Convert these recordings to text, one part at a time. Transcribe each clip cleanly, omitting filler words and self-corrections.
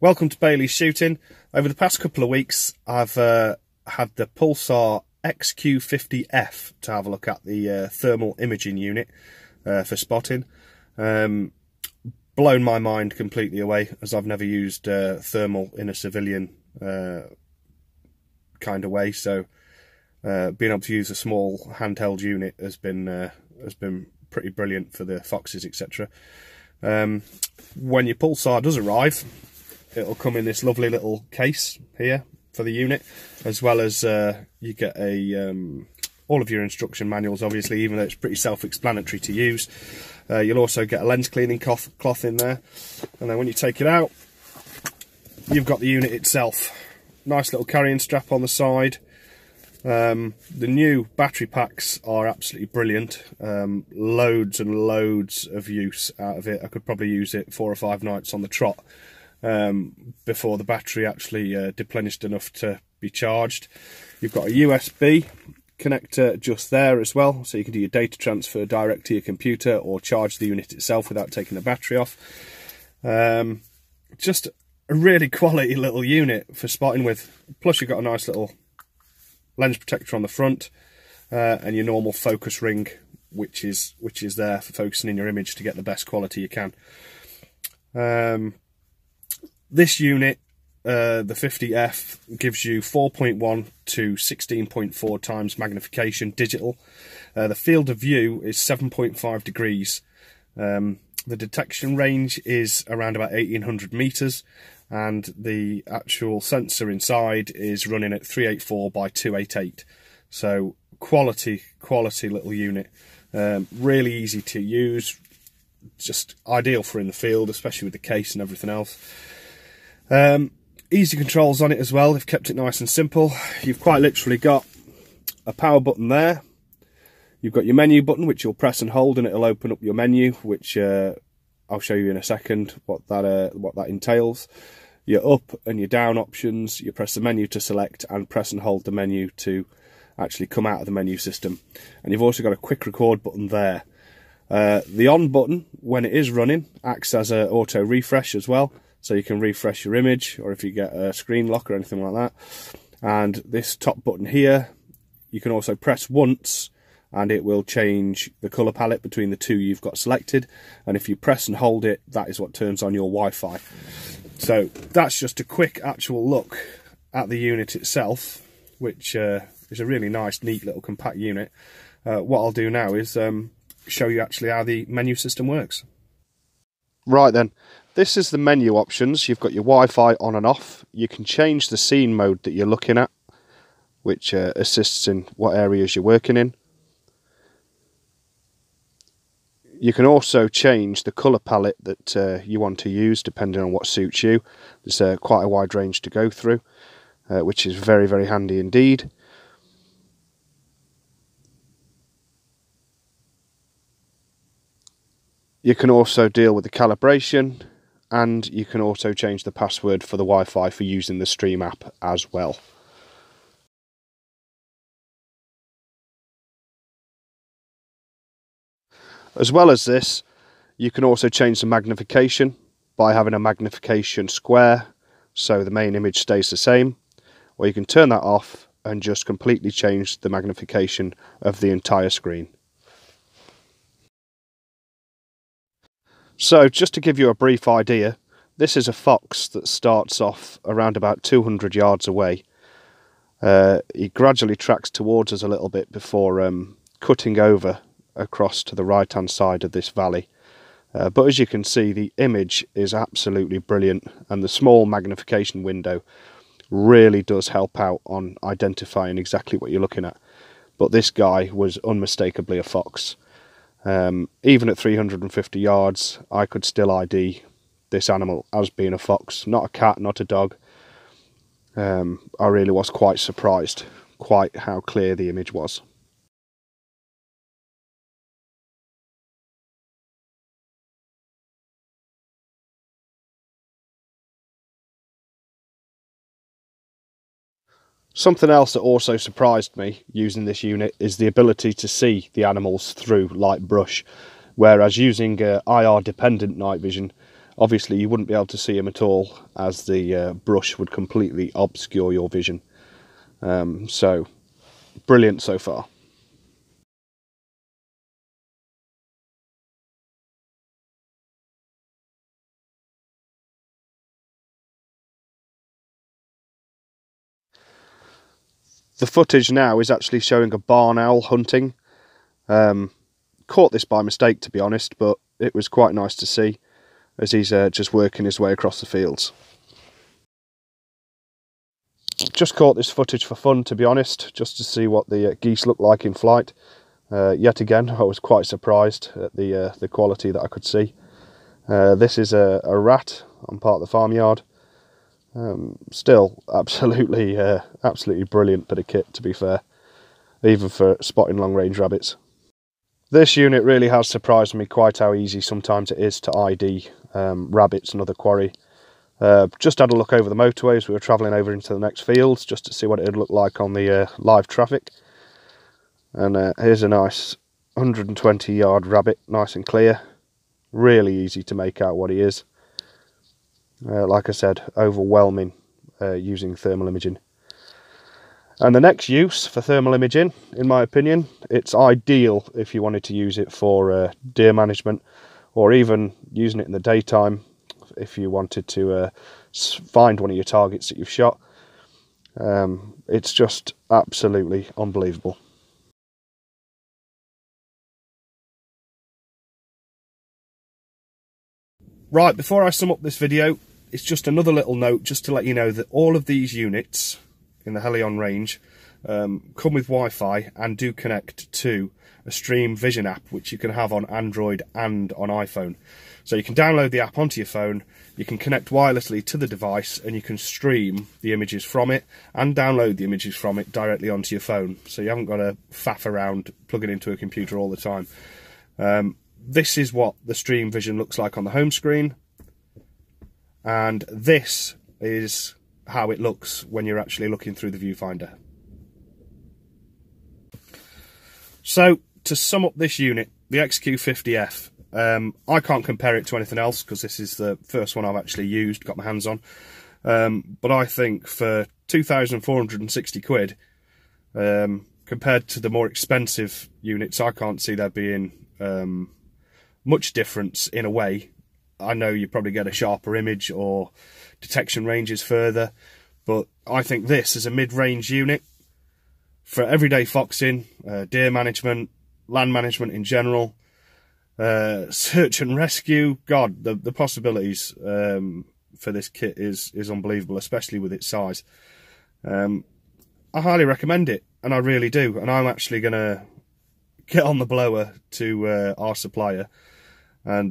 Welcome to Bailey's Shooting. Over the past couple of weeks, I've had the Pulsar XQ50F to have a look at, the thermal imaging unit for spotting. Blown my mind completely away, as I've never used thermal in a civilian kind of way. So being able to use a small handheld unit has been pretty brilliant for the foxes, etc. When your Pulsar does arrive, it'll come in this lovely little case here for the unit, as well as you get a all of your instruction manuals, obviously, even though it's pretty self-explanatory to use. You'll also get a lens cleaning cloth in there, and then when you take it out, you've got the unit itself. Nice little carrying strap on the side. The new battery packs are absolutely brilliant. Loads and loads of use out of it. I could probably use it 4 or 5 nights on the trot before the battery actually replenished enough to be charged. You've got a USB connector just there as well, so you can do your data transfer direct to your computer or charge the unit itself without taking the battery off. Just a really quality little unit for spotting with. Plus you've got a nice little lens protector on the front, and your normal focus ring, which is there for focusing in your image to get the best quality you can. This unit, the 50F, gives you 4.1 to 16.4 times magnification digital. The field of view is 7.5 degrees. The detection range is around about 1800 meters, and the actual sensor inside is running at 384 by 288. So quality little unit. Really easy to use, just ideal for in the field, especially with the case and everything else. Easy controls on it as well. They've kept it nice and simple. You've quite literally got a power button there. You've got your menu button, which you'll press and hold, and it'll open up your menu, which I'll show you in a second what that entails. Your up and your down options. You press the menu to select, and press and hold the menu to actually come out of the menu system. And you've also got a quick record button there. The on button, when it is running, acts as an auto refresh as well. So you can refresh your image, or if you get a screen lock or anything like that. And this top button here, you can also press once, and it will change the colour palette between the two you've got selected. And if you press and hold it, that is what turns on your Wi-Fi. So that's just a quick actual look at the unit itself, which is a really nice, neat little compact unit. What I'll do now is show you actually how the menu system works. Right then. This is the menu options. You've got your Wi-Fi on and off. You can change the scene mode that you're looking at, which assists in what areas you're working in. You can also change the colour palette that you want to use, depending on what suits you. There's quite a wide range to go through, which is very, very handy indeed. You can also deal with the calibration, and you can also change the password for the Wi-Fi for using the Stream app as well. As well as this, you can also change the magnification by having a magnification square, so the main image stays the same, or you can turn that off and just completely change the magnification of the entire screen. So just to give you a brief idea, this is a fox that starts off around about 200 yards away. He gradually tracks towards us a little bit before cutting over across to the right hand side of this valley. But as you can see, the image is absolutely brilliant, and the small magnification window really does help out on identifying exactly what you're looking at. But this guy was unmistakably a fox. Even at 350 yards, I could still ID this animal as being a fox, not a cat, not a dog. I really was quite surprised, quite how clear the image was. Something else that also surprised me using this unit is the ability to see the animals through light brush, whereas using IR dependent night vision, obviously you wouldn't be able to see them at all, as the brush would completely obscure your vision. So brilliant so far. The footage now is actually showing a barn owl hunting. Caught this by mistake, to be honest, but it was quite nice to see as he's just working his way across the fields. Just caught this footage for fun, to be honest, just to see what the geese look like in flight. Yet again, I was quite surprised at the quality that I could see. This is a rat on part of the farmyard. Still absolutely brilliant bit of kit, to be fair, even for spotting long-range rabbits. This unit really has surprised me quite how easy sometimes it is to ID rabbits and other quarry. Just had a look over the motorways. We were travelling over into the next fields just to see what it would look like on the live traffic, and here's a nice 120-yard rabbit, nice and clear, really easy to make out what he is. Like I said, overwhelming using thermal imaging. And the next use for thermal imaging, in my opinion, it's ideal if you wanted to use it for deer management, or even using it in the daytime if you wanted to find one of your targets that you've shot. It's just absolutely unbelievable. Right, before I sum up this video, it's just another little note just to let you know that all of these units in the Helion range come with Wi-Fi and do connect to a Stream Vision app, which you can have on Android and on iPhone. So you can download the app onto your phone, you can connect wirelessly to the device, and you can stream the images from it and download the images from it directly onto your phone. So you haven't got to faff around plugging into a computer all the time. This is what the Stream Vision looks like on the home screen. And this is how it looks when you're actually looking through the viewfinder. So to sum up this unit, the XQ50F, I can't compare it to anything else because this is the first one I've actually used, got my hands on. But I think for 2,460 quid, compared to the more expensive units, I can't see there being much difference in a way. I know you probably get a sharper image or detection ranges further, but I think this is a mid-range unit for everyday foxing, deer management, land management in general, search and rescue. God, the possibilities for this kit is unbelievable, especially with its size. I highly recommend it, and I really do, and I'm actually going to get on the blower to our supplier and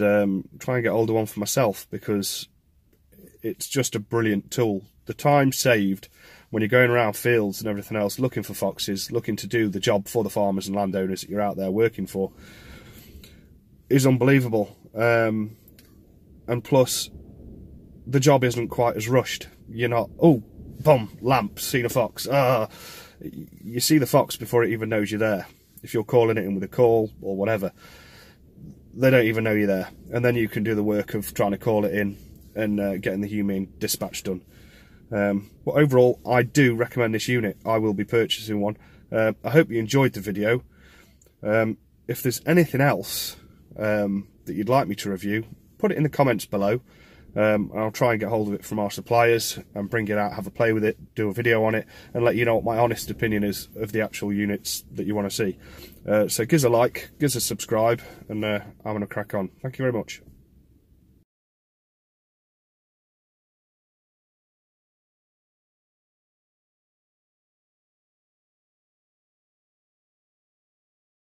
try and get older one for myself, because it's just a brilliant tool. The time saved when you're going around fields and everything else, looking for foxes, looking to do the job for the farmers and landowners that you're out there working for, is unbelievable. And plus, the job isn't quite as rushed. You're not, oh, boom, lamp, seen a fox. You see the fox before it even knows you're there. If you're calling it in with a call or whatever, they don't even know you're there, and then you can do the work of trying to call it in and getting the human dispatch done. But overall, I do recommend this unit. I will be purchasing one. I hope you enjoyed the video. If there's anything else that you'd like me to review, put it in the comments below. I'll try and get hold of it from our suppliers and bring it out, have a play with it, do a video on it, and let you know what my honest opinion is of the actual units that you want to see. So give us a like, give us a subscribe, and I'm going to crack on. Thank you very much.